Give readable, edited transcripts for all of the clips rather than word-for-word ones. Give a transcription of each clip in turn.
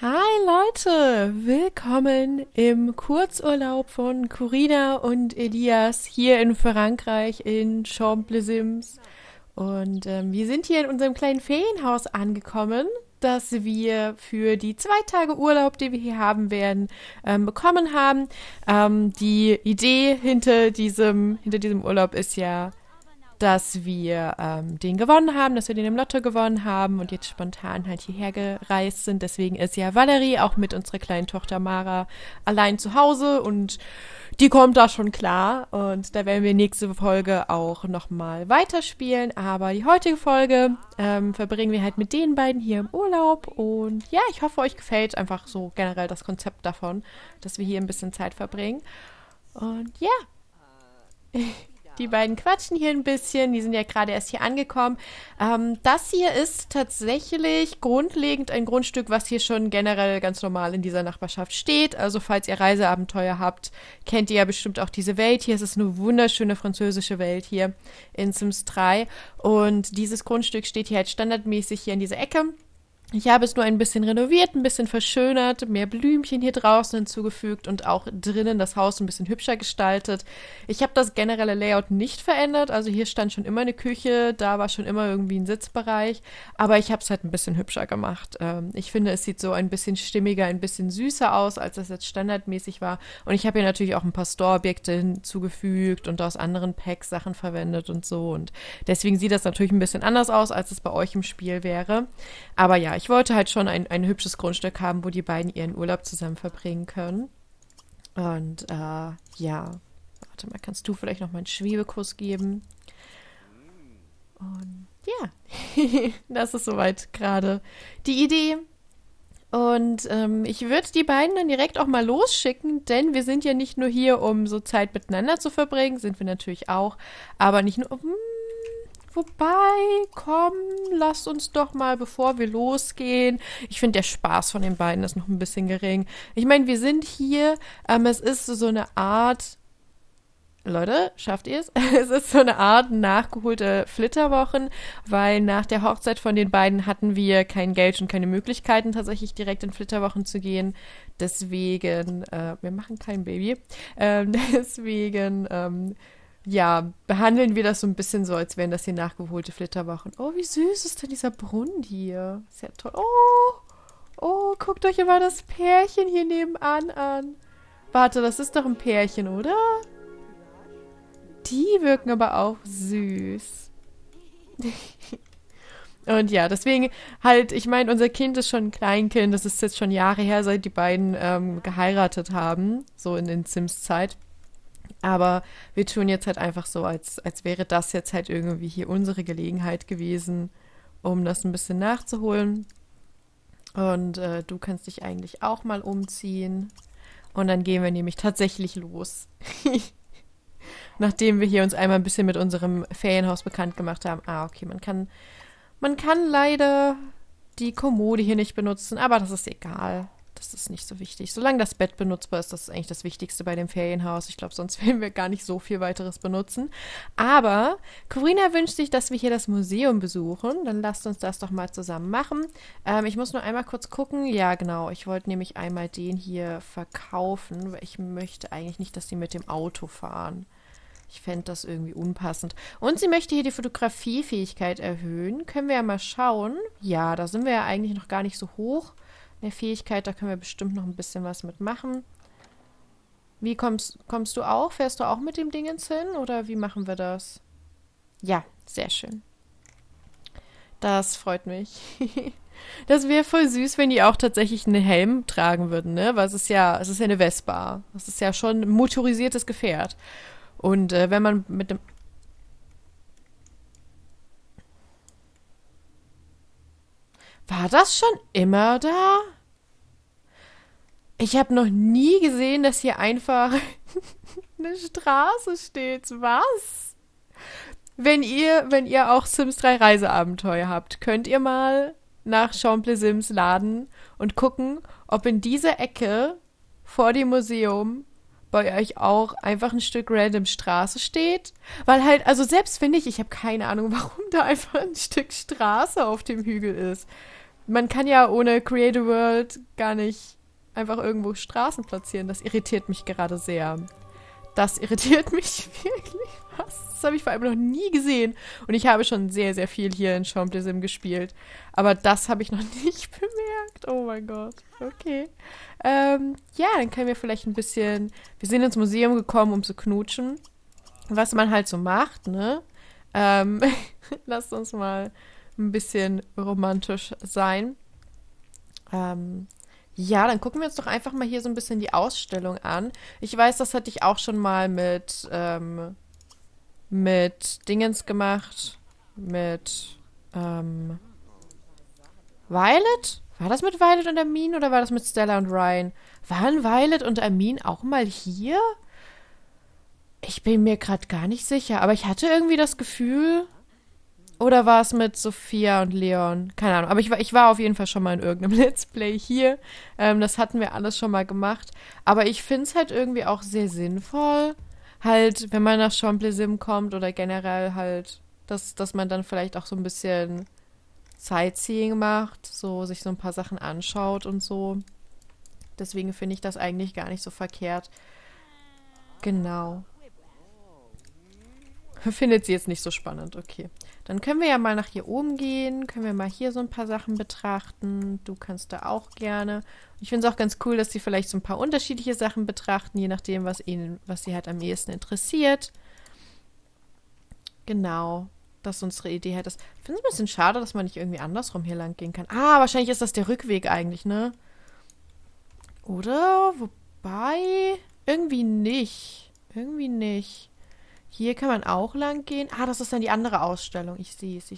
Hi Leute, willkommen im Kurzurlaub von Corina und Elias hier in Frankreich in Champs Les Sims. Und wir sind hier in unserem kleinen Ferienhaus angekommen, das wir für die 2 Tage Urlaub, die wir hier haben werden, bekommen haben. Die Idee hinter diesem Urlaub ist ja, dass wir den gewonnen haben, dass wir den im Lotto gewonnen haben und jetzt spontan halt hierher gereist sind. Deswegen ist ja Valerie auch mit unserer kleinen Tochter Mara allein zu Hause und die kommt da schon klar. Und da werden wir nächste Folge auch nochmal weiterspielen. Aber die heutige Folge verbringen wir halt mit den beiden hier im Urlaub. Und ja, ich hoffe, euch gefällt einfach so generell das Konzept davon, dass wir hier ein bisschen Zeit verbringen. Und ja, die beiden quatschen hier ein bisschen, die sind ja gerade erst hier angekommen. Das hier ist tatsächlich grundlegend ein Grundstück, was hier schon generell ganz normal in dieser Nachbarschaft steht. Also falls ihr Reiseabenteuer habt, kennt ihr ja bestimmt auch diese Welt hier. Es ist eine wunderschöne französische Welt hier in Sims 3. Und dieses Grundstück steht hier halt standardmäßig hier in dieser Ecke. Ich habe es nur ein bisschen renoviert, ein bisschen verschönert, mehr Blümchen hier draußen hinzugefügt und auch drinnen das Haus ein bisschen hübscher gestaltet. Ich habe das generelle Layout nicht verändert, also hier stand schon immer eine Küche, da war schon immer irgendwie ein Sitzbereich, aber ich habe es halt ein bisschen hübscher gemacht. Ich finde, es sieht so ein bisschen stimmiger, ein bisschen süßer aus, als das jetzt standardmäßig war. Und ich habe hier natürlich auch ein paar Store-Objekte hinzugefügt und aus anderen Packs Sachen verwendet und so. Und deswegen sieht das natürlich ein bisschen anders aus, als es bei euch im Spiel wäre. Aber ja, ich wollte halt schon ein hübsches Grundstück haben, wo die beiden ihren Urlaub zusammen verbringen können. Und ja, warte mal, kannst du vielleicht noch mal einen Schwebekuss geben? Und ja, das ist soweit gerade die Idee. Und ich würde die beiden dann direkt auch mal losschicken, denn wir sind ja nicht nur hier, um so Zeit miteinander zu verbringen, sind wir natürlich auch, aber nicht nur um... Wobei, komm, lasst uns doch mal, bevor wir losgehen. Ich finde, der Spaß von den beiden ist noch ein bisschen gering. Ich meine, wir sind hier, es ist so eine Art... Leute, schafft ihr es? Es ist so eine Art nachgeholte Flitterwochen, weil nach der Hochzeit von den beiden hatten wir kein Geld und keine Möglichkeiten, tatsächlich direkt in Flitterwochen zu gehen. Deswegen, wir machen kein Baby. Deswegen, ja, behandeln wir das so ein bisschen so, als wären das hier nachgeholte Flitterwochen. Oh, wie süß ist denn dieser Brunnen hier? Ist ja toll. Oh, oh, guckt euch immer das Pärchen hier nebenan an. Warte, das ist doch ein Pärchen, oder? Die wirken aber auch süß. Und ja, deswegen halt, ich meine, unser Kind ist schon ein Kleinkind. Das ist jetzt schon Jahre her, seit die beiden geheiratet haben, so in den Sims-Zeit. Aber wir tun jetzt halt einfach so, als wäre das jetzt halt irgendwie hier unsere Gelegenheit gewesen, um das ein bisschen nachzuholen. Und du kannst dich eigentlich auch mal umziehen. Und dann gehen wir nämlich tatsächlich los. Nachdem wir hier uns einmal ein bisschen mit unserem Ferienhaus bekannt gemacht haben. Ah, okay, man kann leider die Kommode hier nicht benutzen, aber das ist egal. Das ist nicht so wichtig. Solange das Bett benutzbar ist, das ist eigentlich das Wichtigste bei dem Ferienhaus. Ich glaube, sonst werden wir gar nicht so viel weiteres benutzen. Aber Corina wünscht sich, dass wir hier das Museum besuchen. Dann lasst uns das doch mal zusammen machen. Ich muss nur einmal kurz gucken. Ja, genau. Ich wollte nämlich einmal den hier verkaufen, weil ich möchte eigentlich nicht, dass die mit dem Auto fahren. Ich fände das irgendwie unpassend. Und sie möchte hier die Fotografiefähigkeit erhöhen. Können wir ja mal schauen. Ja, da sind wir ja eigentlich noch gar nicht so hoch. Eine Fähigkeit, da können wir bestimmt noch ein bisschen was mitmachen. Wie kommst du auch? Fährst du auch mit dem Dingens hin? Oder wie machen wir das? Ja, sehr schön. Das freut mich. Das wäre voll süß, wenn die auch tatsächlich einen Helm tragen würden, ne? Weil es ist ja eine Vespa. Das ist ja schon ein motorisiertes Gefährt. Und wenn man mit dem... War das schon immer da? Ich habe noch nie gesehen, dass hier einfach eine Straße steht. Was? Wenn ihr auch Sims 3 Reiseabenteuer habt, könnt ihr mal nach Champs Les Sims laden und gucken, ob in dieser Ecke vor dem Museum bei euch auch einfach ein Stück random Straße steht. Weil halt, also selbst wenn nicht, ich habe keine Ahnung, warum da einfach ein Stück Straße auf dem Hügel ist. Man kann ja ohne Create a World gar nicht einfach irgendwo Straßen platzieren. Das irritiert mich gerade sehr. Das irritiert mich wirklich. Was? Das habe ich vor allem noch nie gesehen. Und ich habe schon sehr, sehr viel hier in Champs Les Sims gespielt. Aber das habe ich noch nicht bemerkt. Oh mein Gott. Okay. Ja, dann können wir vielleicht ein bisschen... Wir sind ins Museum gekommen, um zu knutschen. Was man halt so macht, ne? Lasst uns mal ein bisschen romantisch sein. Ja, dann gucken wir uns doch einfach mal hier so ein bisschen die Ausstellung an. Ich weiß, das hatte ich auch schon mal mit Dingens gemacht. Mit Violet? War das mit Violet und Armin oder war das mit Stella und Ryan? Waren Violet und Armin auch mal hier? Ich bin mir gerade gar nicht sicher, aber ich hatte irgendwie das Gefühl... Oder war es mit Sophia und Leon? Keine Ahnung. Aber ich war auf jeden Fall schon mal in irgendeinem Let's Play hier. Das hatten wir alles schon mal gemacht. Aber ich finde es halt irgendwie auch sehr sinnvoll, halt, wenn man nach Champs Les Sims kommt oder generell halt, dass man dann vielleicht auch so ein bisschen Sightseeing macht, so sich so ein paar Sachen anschaut und so. Deswegen finde ich das eigentlich gar nicht so verkehrt. Genau. Findet sie jetzt nicht so spannend, okay. Dann können wir ja mal nach hier oben gehen, können wir mal hier so ein paar Sachen betrachten. Du kannst da auch gerne. Ich finde es auch ganz cool, dass sie vielleicht so ein paar unterschiedliche Sachen betrachten, je nachdem, was sie halt am ehesten interessiert. Genau, das ist unsere Idee halt. Ich finde es ein bisschen schade, dass man nicht irgendwie andersrum hier lang gehen kann. Ah, wahrscheinlich ist das der Rückweg eigentlich, ne? Oder? Wobei? Irgendwie nicht. Irgendwie nicht. Hier kann man auch lang gehen. Ah, das ist dann die andere Ausstellung. Ich sehe es.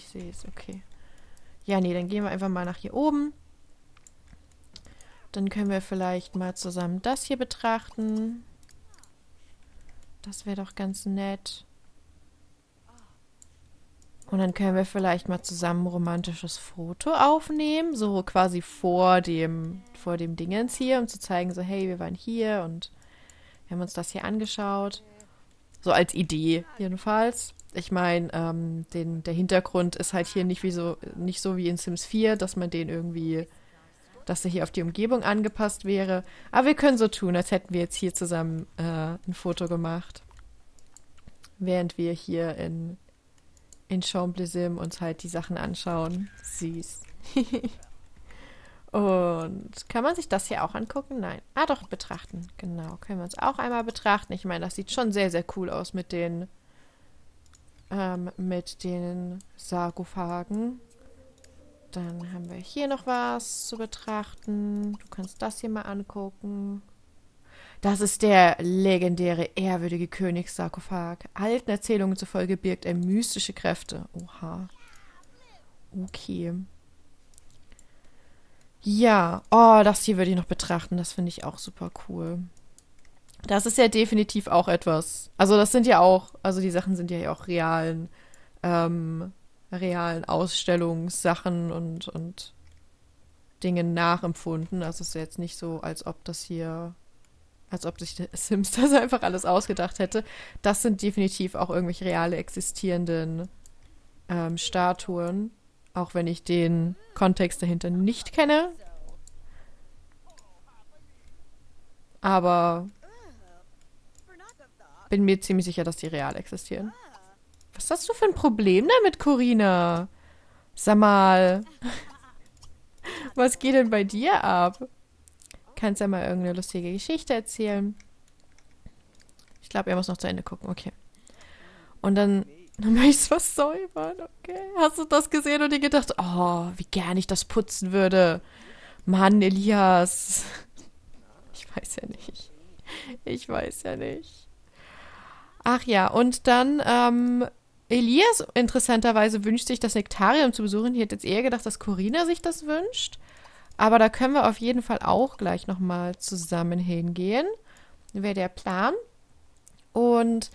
Okay. Ja, nee, dann gehen wir einfach mal nach hier oben. Dann können wir vielleicht mal zusammen das hier betrachten. Das wäre doch ganz nett. Und dann können wir vielleicht mal zusammen ein romantisches Foto aufnehmen. So quasi vor dem Dingens hier, um zu zeigen, so, hey, wir waren hier und wir haben uns das hier angeschaut. So als Idee jedenfalls. Ich meine, der Hintergrund ist halt hier nicht so wie in Sims 4, dass man den irgendwie, dass er hier auf die Umgebung angepasst wäre. Aber wir können so tun, als hätten wir jetzt hier zusammen ein Foto gemacht. Während wir hier in Champs Les Sims uns halt die Sachen anschauen. Süß. Und kann man sich das hier auch angucken? Nein. Ah, doch, betrachten. Genau, können wir uns auch einmal betrachten. Ich meine, das sieht schon sehr, sehr cool aus mit den Sarkophagen. Dann haben wir hier noch was zu betrachten. Du kannst das hier mal angucken. Das ist der legendäre, ehrwürdige Königssarkophag. Alten Erzählungen zufolge birgt er mystische Kräfte. Oha. Okay. Ja, oh, das hier würde ich noch betrachten. Das finde ich auch super cool. Das ist ja definitiv auch etwas. Also das sind ja auch, also die Sachen sind ja auch realen Ausstellungssachen und Dinge nachempfunden. Also es ist ja jetzt nicht so, als ob sich Sims das einfach alles ausgedacht hätte. Das sind definitiv auch irgendwelche reale existierenden Statuen. Auch wenn ich den Kontext dahinter nicht kenne. Aber bin mir ziemlich sicher, dass die real existieren. Was hast du für ein Problem damit, Corina? Sag mal. Was geht denn bei dir ab? Kannst ja mal irgendeine lustige Geschichte erzählen. Ich glaube, er muss noch zu Ende gucken. Okay. Und dann möchte ich es versäubern, okay? Hast du das gesehen und dir gedacht, oh, wie gern ich das putzen würde. Mann, Elias. Ich weiß ja nicht. Ach ja, und dann, Elias interessanterweise wünscht sich das Nektarium zu besuchen. Ich hätte jetzt eher gedacht, dass Corina sich das wünscht. Aber da können wir auf jeden Fall auch gleich nochmal zusammen hingehen. Wäre der Plan. Und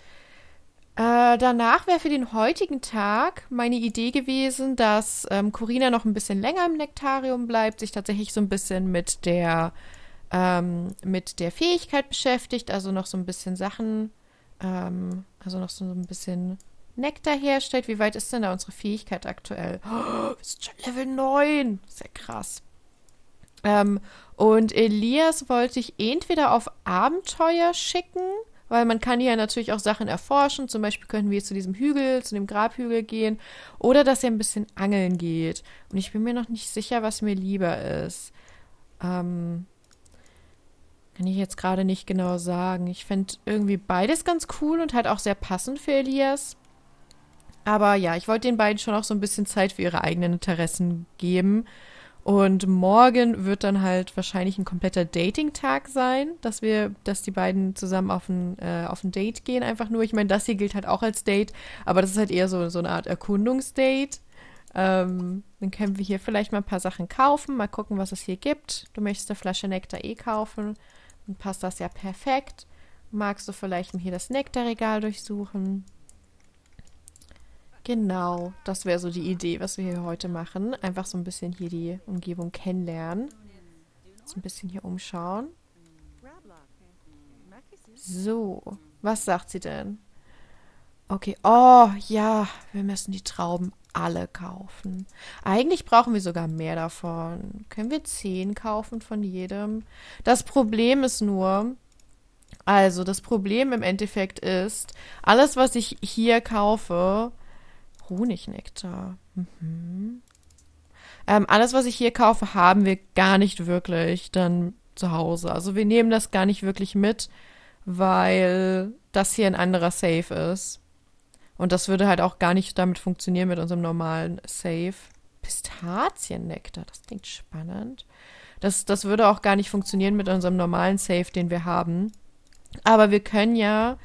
danach wäre für den heutigen Tag meine Idee gewesen, dass Corina noch ein bisschen länger im Nektarium bleibt, sich tatsächlich so ein bisschen mit der Fähigkeit beschäftigt, also noch so ein bisschen Nektar herstellt. Wie weit ist denn da unsere Fähigkeit aktuell? Oh, wir sind schon Level 9. Ist ja krass. Und Elias wollte ich entweder auf Abenteuer schicken, weil man kann hier natürlich auch Sachen erforschen. Zum Beispiel könnten wir jetzt zu diesem Hügel, zu dem Grabhügel gehen. Oder dass er ein bisschen angeln geht. Und ich bin mir noch nicht sicher, was mir lieber ist. Kann ich jetzt gerade nicht genau sagen. Ich fände irgendwie beides ganz cool und halt auch sehr passend für Elias. Aber ja, ich wollte den beiden schon auch so ein bisschen Zeit für ihre eigenen Interessen geben. Und morgen wird dann halt wahrscheinlich ein kompletter Dating-Tag sein, dass die beiden zusammen auf ein Date gehen einfach nur. Ich meine, das hier gilt halt auch als Date, aber das ist halt eher so eine Art Erkundungsdate. Dann können wir hier vielleicht mal ein paar Sachen kaufen, mal gucken, was es hier gibt. Du möchtest eine Flasche Nektar kaufen, dann passt das ja perfekt. Magst du vielleicht hier das Nektarregal durchsuchen? Genau, das wäre so die Idee, was wir hier heute machen. Einfach so ein bisschen hier die Umgebung kennenlernen. So ein bisschen hier umschauen. So, was sagt sie denn? Okay, oh ja, wir müssen die Trauben alle kaufen. Eigentlich brauchen wir sogar mehr davon. Können wir 10 kaufen von jedem? Das Problem ist nur... Also, das Problem im Endeffekt ist, alles, was ich hier kaufe... Honignektar. Mhm. Alles, was ich hier kaufe, haben wir gar nicht wirklich dann zu Hause. Also wir nehmen das gar nicht wirklich mit, weil das hier ein anderer Safe ist. Und das würde halt auch gar nicht damit funktionieren mit unserem normalen Safe. Pistaziennektar, das klingt spannend. Das würde auch gar nicht funktionieren mit unserem normalen Safe, den wir haben. Aber wir können ja...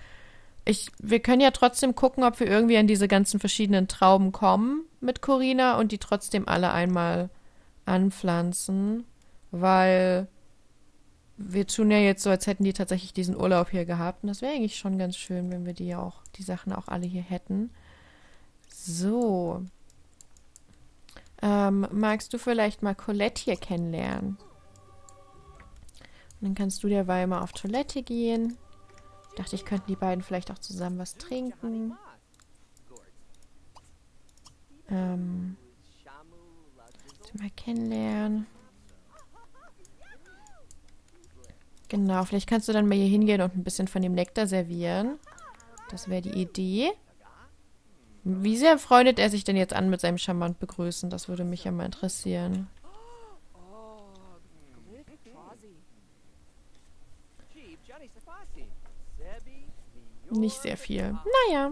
Wir können ja trotzdem gucken, ob wir irgendwie an diese ganzen verschiedenen Trauben kommen mit Corina und die trotzdem alle einmal anpflanzen, weil wir tun ja jetzt so, als hätten die tatsächlich diesen Urlaub hier gehabt. Und das wäre eigentlich schon ganz schön, wenn wir die Sachen auch alle hier hätten. So. Magst du vielleicht mal Colette hier kennenlernen? Und dann kannst du derweil mal auf Toilette gehen. Ich dachte, ich könnten die beiden vielleicht auch zusammen was trinken. Mal kennenlernen. Genau, vielleicht kannst du dann mal hier hingehen und ein bisschen von dem Nektar servieren. Das wäre die Idee. Wie sehr freundet er sich denn jetzt an mit seinem charmant Begrüßen? Das würde mich ja mal interessieren. Nicht sehr viel. Naja.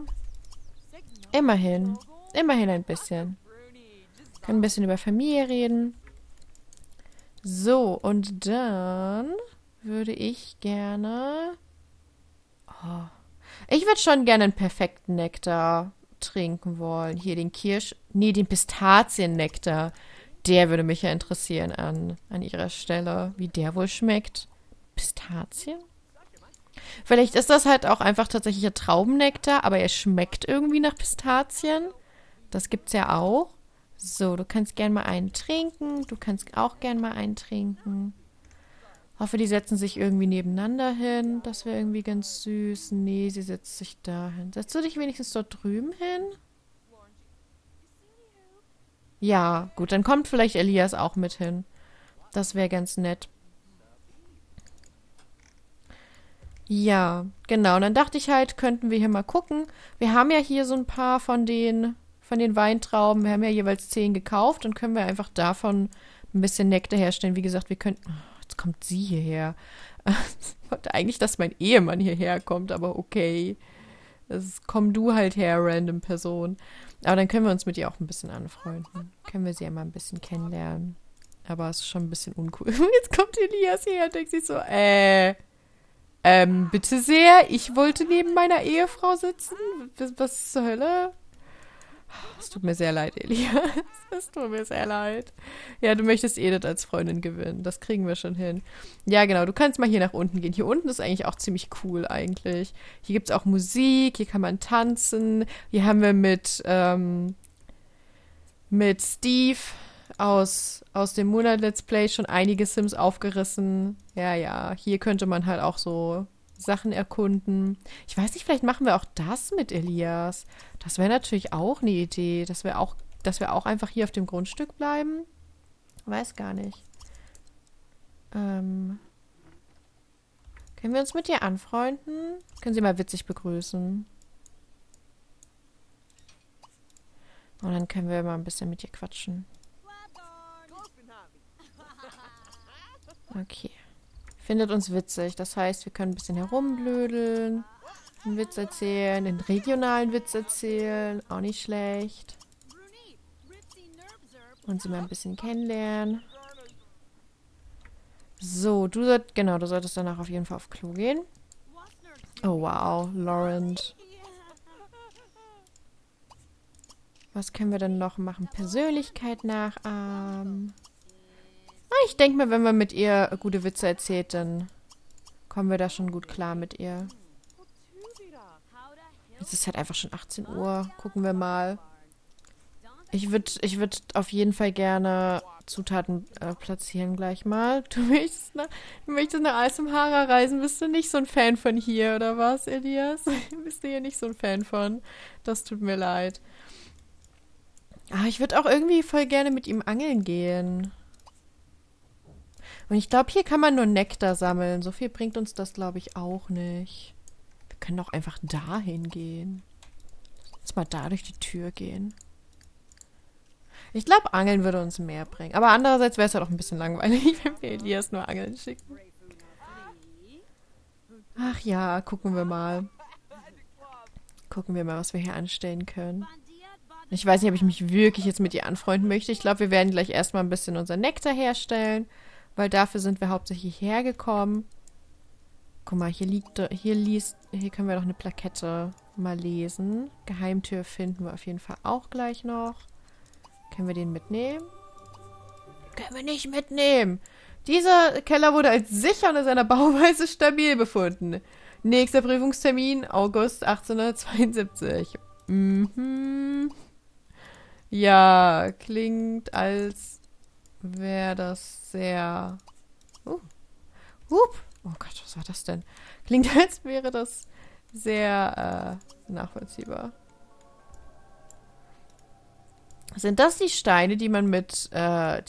Immerhin. Immerhin ein bisschen. Können ein bisschen über Familie reden. So, und dann würde ich gerne... Oh. Ich würde schon gerne einen perfekten Nektar trinken wollen. Hier den den Pistaziennektar. Der würde mich ja interessieren an ihrer Stelle. Wie der wohl schmeckt. Pistazien? Vielleicht ist das halt auch einfach tatsächlich ein Traubennektar, aber er schmeckt irgendwie nach Pistazien. Das gibt's ja auch. So, du kannst gern mal einen trinken. Du kannst auch gern mal einen trinken. Hoffe, die setzen sich irgendwie nebeneinander hin. Das wäre irgendwie ganz süß. Nee, sie setzt sich da hin. Setzt du dich wenigstens dort drüben hin? Ja, gut, dann kommt vielleicht Elias auch mit hin. Das wäre ganz nett. Ja, genau. Und dann dachte ich halt, könnten wir hier mal gucken. Wir haben ja hier so ein paar von den Weintrauben. Wir haben ja jeweils 10 gekauft und können wir einfach davon ein bisschen Nektar herstellen. Wie gesagt, wir könnten... Oh, jetzt kommt sie hierher. Ich wollte eigentlich, dass mein Ehemann hierher kommt, aber okay. Komm du halt her, random Person. Aber dann können wir uns mit ihr auch ein bisschen anfreunden. Können wir sie ja mal ein bisschen kennenlernen. Aber es ist schon ein bisschen uncool. Jetzt kommt Elias her und denkt sich so, bitte sehr, ich wollte neben meiner Ehefrau sitzen. Was zur Hölle? Es tut mir sehr leid, Elias. Es tut mir sehr leid. Ja, du möchtest Edith als Freundin gewinnen. Das kriegen wir schon hin. Ja, genau, du kannst mal hier nach unten gehen. Hier unten ist eigentlich auch ziemlich cool eigentlich. Hier gibt es auch Musik, hier kann man tanzen. Hier haben wir mit Steve aus dem Monat Let's Play schon einige Sims aufgerissen. Ja, ja, hier könnte man halt auch so Sachen erkunden. Ich weiß nicht, vielleicht machen wir auch das mit Elias. Das wäre natürlich auch eine Idee, dass wir auch einfach hier auf dem Grundstück bleiben. Weiß gar nicht. Können wir uns mit dir anfreunden? Können Sie mal witzig begrüßen. Und dann können wir mal ein bisschen mit ihr quatschen. Okay. Findet uns witzig. Das heißt, wir können ein bisschen herumblödeln, einen Witz erzählen, den regionalen Witz erzählen. Auch nicht schlecht. Und sie mal ein bisschen kennenlernen. So, du solltest danach auf jeden Fall auf Klo gehen. Oh, wow. Laurent. Was können wir denn noch machen? Persönlichkeit nachahmen. Ich denke mal, wenn man mit ihr gute Witze erzählt, dann kommen wir da schon gut klar mit ihr. Es ist halt einfach schon 18 Uhr. Gucken wir mal. Ich würd auf jeden Fall gerne Zutaten platzieren gleich mal. Du möchtest nach Eisumhaara reisen. Bist du nicht so ein Fan von hier, oder was, Elias? Bist du hier nicht so ein Fan von? Das tut mir leid. Ah, ich würde auch irgendwie voll gerne mit ihm angeln gehen. Und ich glaube, hier kann man nur Nektar sammeln. So viel bringt uns das, glaube ich, auch nicht. Wir können auch einfach dahin gehen. Lass mal da durch die Tür gehen. Ich glaube, Angeln würde uns mehr bringen. Aber andererseits wäre es ja halt doch ein bisschen langweilig, wenn wir Elias nur Angeln schicken. Ach ja, gucken wir mal. Gucken wir mal, was wir hier anstellen können. Ich weiß nicht, ob ich mich wirklich jetzt mit ihr anfreunden möchte. Ich glaube, wir werden gleich erstmal ein bisschen unseren Nektar herstellen. Weil dafür sind wir hauptsächlich hergekommen. Guck mal, hier können wir doch eine Plakette mal lesen. Geheimtür finden wir auf jeden Fall auch gleich noch. Können wir den mitnehmen? Können wir nicht mitnehmen. Dieser Keller wurde als sicher und in seiner Bauweise stabil befunden. Nächster Prüfungstermin, August 1872. Mhm. Ja, klingt als wäre das sehr... Oh Gott, was war das denn? Klingt, als wäre das sehr nachvollziehbar. Sind das die Steine, die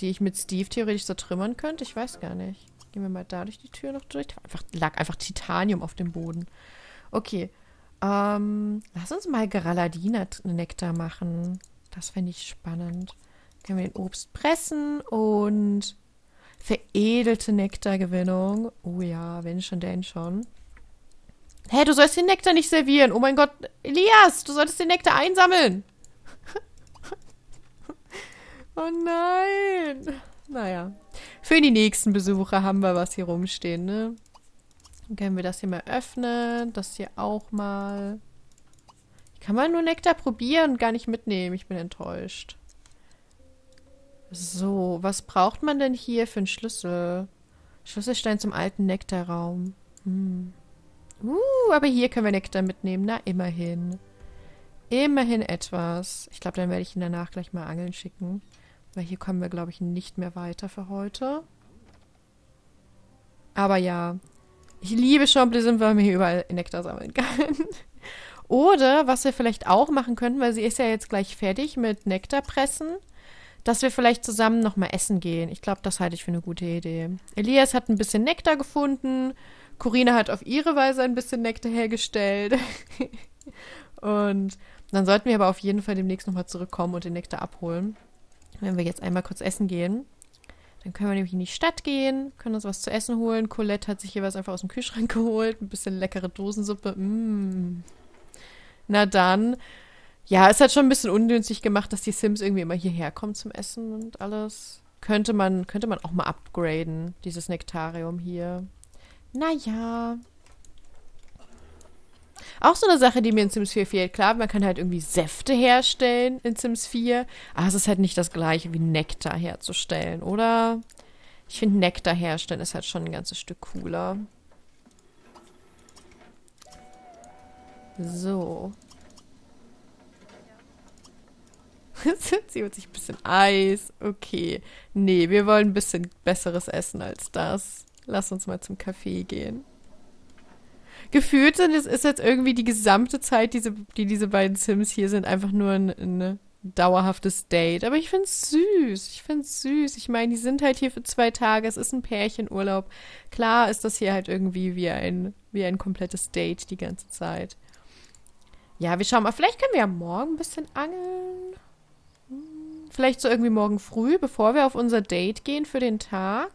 ich mit Steve theoretisch zertrümmern könnte? Ich weiß gar nicht. Gehen wir mal da durch die Tür noch durch. Lag einfach Titanium auf dem Boden. Okay. Lass uns mal Geralladina-Nektar machen. Das fände ich spannend. Können wir den Obst pressen und veredelte Nektargewinnung. Oh ja, wenn schon, denn schon. Hä, du sollst den Nektar nicht servieren. Oh mein Gott, Elias, du solltest den Nektar einsammeln. Oh nein. Naja, für die nächsten Besucher haben wir was hier rumstehen, ne? Dann können wir das hier mal öffnen, das hier auch mal. Kann man nur Nektar probieren und gar nicht mitnehmen. Ich bin enttäuscht. So, was braucht man denn hier für einen Schlüssel? Schlüsselstein zum alten Nektarraum. Aber hier können wir Nektar mitnehmen. Na, immerhin. Immerhin etwas. Ich glaube, dann werde ich ihn danach gleich mal angeln schicken. Weil hier kommen wir, glaube ich, nicht mehr weiter für heute. Aber ja. Ich liebe Champs Les Sims, weil man hier überall Nektar sammeln kann. Oder, was wir vielleicht auch machen könnten, weil sie ist ja jetzt gleich fertig mit Nektar pressen. Dass wir vielleicht zusammen nochmal essen gehen. Ich glaube, das halte ich für eine gute Idee. Elias hat ein bisschen Nektar gefunden. Corina hat auf ihre Weise ein bisschen Nektar hergestellt. Und dann sollten wir aber auf jeden Fall demnächst nochmal zurückkommen und den Nektar abholen. Wenn wir jetzt einmal kurz essen gehen. Dann können wir nämlich in die Stadt gehen, können uns was zu essen holen. Colette hat sich hier was einfach aus dem Kühlschrank geholt. Ein bisschen leckere Dosensuppe. Na dann... Ja, es hat schon ein bisschen ungünstig gemacht, dass die Sims irgendwie immer hierher kommen zum Essen und alles. Könnte man auch mal upgraden, dieses Nektarium hier. Naja. Auch so eine Sache, die mir in Sims 4 fehlt. Klar, man kann halt irgendwie Säfte herstellen in Sims 4. Aber es ist halt nicht das gleiche wie Nektar herzustellen, oder? Ich finde, Nektar herstellen ist halt schon ein ganzes Stück cooler. So. Sie holt sich ein bisschen Eis. Okay. Nee, wir wollen ein bisschen besseres Essen als das. Lass uns mal zum Café gehen. gefühlt sind, es ist jetzt irgendwie die gesamte Zeit, die diese beiden Sims hier sind, einfach nur ein dauerhaftes Date. Aber ich find's süß. Ich find's süß. Ich meine, die sind halt hier für 2 Tage. Es ist ein Pärchenurlaub. Klar ist das hier halt irgendwie wie ein komplettes Date die ganze Zeit. Ja, wir schauen mal. Vielleicht können wir ja morgen ein bisschen angeln. Vielleicht so irgendwie morgen früh, bevor wir auf unser Date gehen für den Tag.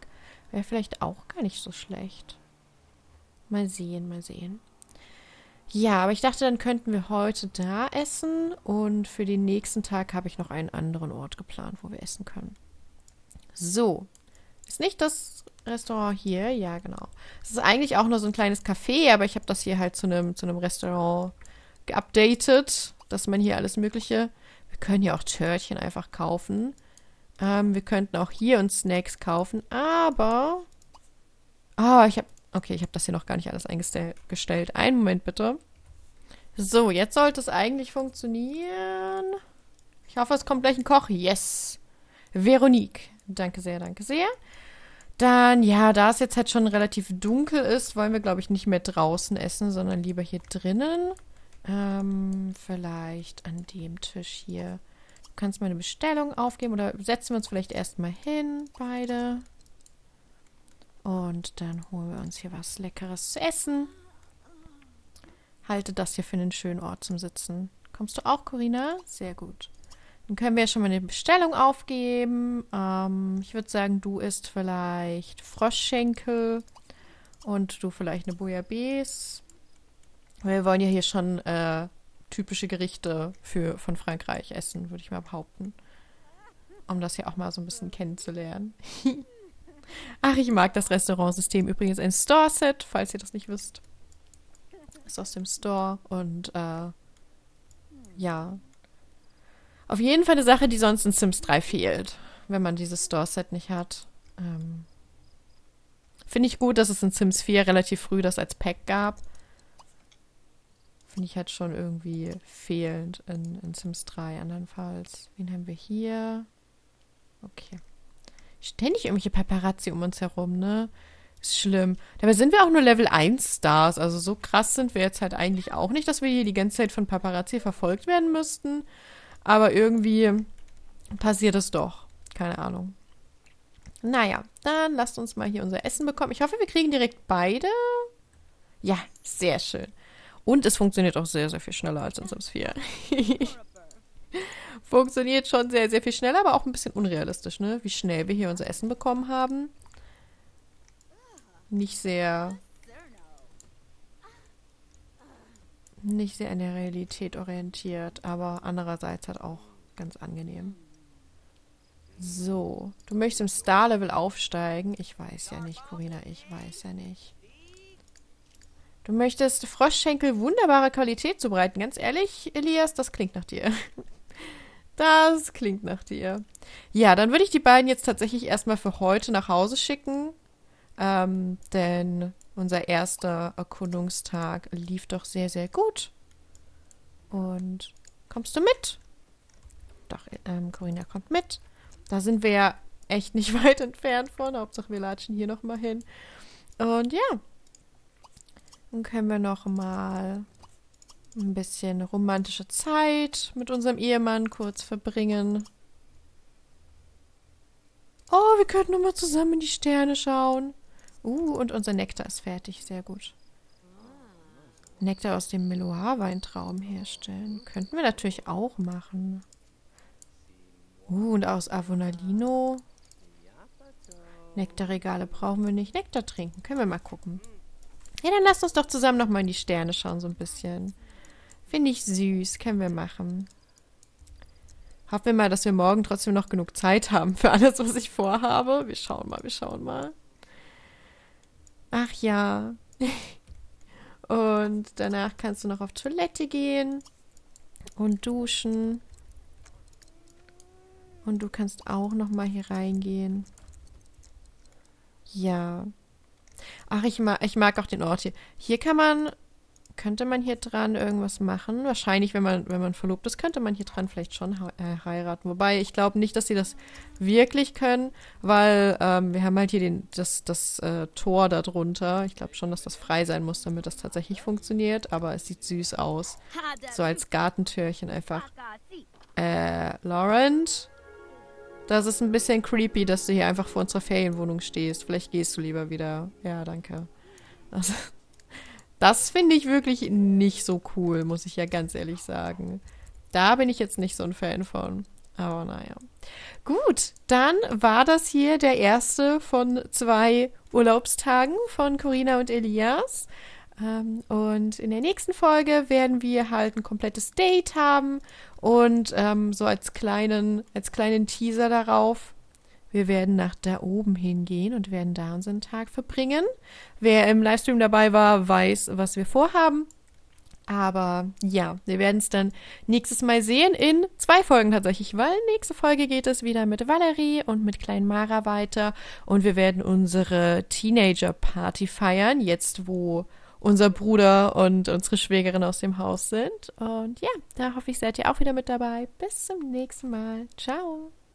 Wäre vielleicht auch gar nicht so schlecht. Mal sehen, mal sehen. Ja, aber ich dachte, dann könnten wir heute da essen und für den nächsten Tag habe ich noch einen anderen Ort geplant, wo wir essen können. So. Ist nicht das Restaurant hier? Ja, genau. Es ist eigentlich auch nur so ein kleines Café, aber ich habe das hier halt zu einem Restaurant geupdatet, dass man hier alles Mögliche... Wir können hier auch Törtchen einfach kaufen. Wir könnten auch hier uns Snacks kaufen, aber... Ah, ich habe... Okay, ich habe das hier noch gar nicht alles eingestellt. Einen Moment bitte. So, jetzt sollte es eigentlich funktionieren. Ich hoffe, es kommt gleich ein Koch. Yes. Veronique. Danke sehr, danke sehr. Dann, ja, da es jetzt halt schon relativ dunkel ist, wollen wir, glaube ich, nicht mehr draußen essen, sondern lieber hier drinnen. Vielleicht an dem Tisch hier. Du kannst mal eine Bestellung aufgeben oder setzen wir uns vielleicht erstmal hin, beide. Und dann holen wir uns hier was Leckeres zu essen. Halte das hier für einen schönen Ort zum Sitzen. Kommst du auch, Corina? Sehr gut. Dann können wir ja schon mal eine Bestellung aufgeben. Ich würde sagen, du isst vielleicht Froschschenkel und du vielleicht eine Bouillabaisse. Wir wollen ja hier schon typische Gerichte von Frankreich essen, würde ich mal behaupten. Um das hier auch mal so ein bisschen kennenzulernen. Ach, ich mag das Restaurantsystem. Übrigens ein Store-Set, falls ihr das nicht wisst. Ist aus dem Store und, ja. Auf jeden Fall eine Sache, die sonst in Sims 3 fehlt, wenn man dieses Store-Set nicht hat. Finde ich gut, dass es in Sims 4 relativ früh das als Pack gab. Finde ich halt schon irgendwie fehlend in Sims 3 andernfalls. Wen haben wir hier? Okay. Ständig irgendwelche Paparazzi um uns herum, ne? Ist schlimm. Dabei sind wir auch nur Level 1 Stars. Also so krass sind wir jetzt halt eigentlich auch nicht, dass wir hier die ganze Zeit von Paparazzi verfolgt werden müssten. Aber irgendwie passiert es doch. Keine Ahnung. Naja, dann lasst uns mal hier unser Essen bekommen. Ich hoffe, wir kriegen direkt beide. Ja, sehr schön. Und es funktioniert auch sehr, sehr viel schneller als in Sims 4. Funktioniert schon sehr, sehr viel schneller, aber auch ein bisschen unrealistisch, ne? Wie schnell wir hier unser Essen bekommen haben. Nicht sehr an der Realität orientiert, aber andererseits halt auch ganz angenehm. So. Du möchtest im Star-Level aufsteigen? Ich weiß ja nicht, Corina, ich weiß ja nicht. Du möchtest Froschschenkel wunderbare Qualität zubereiten. Ganz ehrlich, Elias, das klingt nach dir. Das klingt nach dir. Ja, dann würde ich die beiden jetzt tatsächlich erstmal für heute nach Hause schicken. Denn unser erster Erkundungstag lief doch sehr, sehr gut. Und kommst du mit? Doch, Corina kommt mit. Da sind wir ja echt nicht weit entfernt von. Hauptsache wir latschen hier nochmal hin. Und ja. Dann können wir nochmal... ein bisschen romantische Zeit mit unserem Ehemann kurz verbringen. Oh, wir könnten nochmal zusammen in die Sterne schauen. Und unser Nektar ist fertig. Sehr gut. Nektar aus dem Meloir-Weintrauben herstellen. Könnten wir natürlich auch machen. Und aus Avonalino. Nektarregale brauchen wir nicht. Nektar trinken. Können wir mal gucken. Ja, dann lasst uns doch zusammen nochmal in die Sterne schauen, so ein bisschen. Finde ich süß. Können wir machen. Hoffen wir mal, dass wir morgen trotzdem noch genug Zeit haben für alles, was ich vorhabe. Wir schauen mal, wir schauen mal. Ach ja. Und danach kannst du noch auf Toilette gehen und duschen. Und du kannst auch nochmal hier reingehen. Ja. Ach, ich mag auch den Ort hier. Hier kann man... Könnte man hier dran irgendwas machen? Wahrscheinlich, wenn man verlobt ist, könnte man hier dran vielleicht schon heiraten. Wobei, ich glaube nicht, dass sie das wirklich können, weil wir haben halt hier das Tor da drunter. Ich glaube schon, dass das frei sein muss, damit das tatsächlich funktioniert. Aber es sieht süß aus. So als Gartentürchen einfach. Laurent? Das ist ein bisschen creepy, dass du hier einfach vor unserer Ferienwohnung stehst. Vielleicht gehst du lieber wieder. Ja, danke. Also... Das finde ich wirklich nicht so cool, muss ich ja ganz ehrlich sagen. Da bin ich jetzt nicht so ein Fan von. Aber naja. Gut, dann war das hier der erste von 2 Urlaubstagen von Corina und Elias. Und in der nächsten Folge werden wir halt ein komplettes Date haben. Und so als kleinen Teaser darauf... Wir werden nach da oben hingehen und werden da unseren Tag verbringen. Wer im Livestream dabei war, weiß, was wir vorhaben. Aber ja, wir werden es dann nächstes Mal sehen in 2 Folgen tatsächlich, weil nächste Folge geht es wieder mit Valerie und mit kleinen Mara weiter. Und wir werden unsere Teenager-Party feiern, jetzt wo unser Bruder und unsere Schwägerin aus dem Haus sind. Und ja, da hoffe ich, seid ihr auch wieder mit dabei. Bis zum nächsten Mal. Ciao.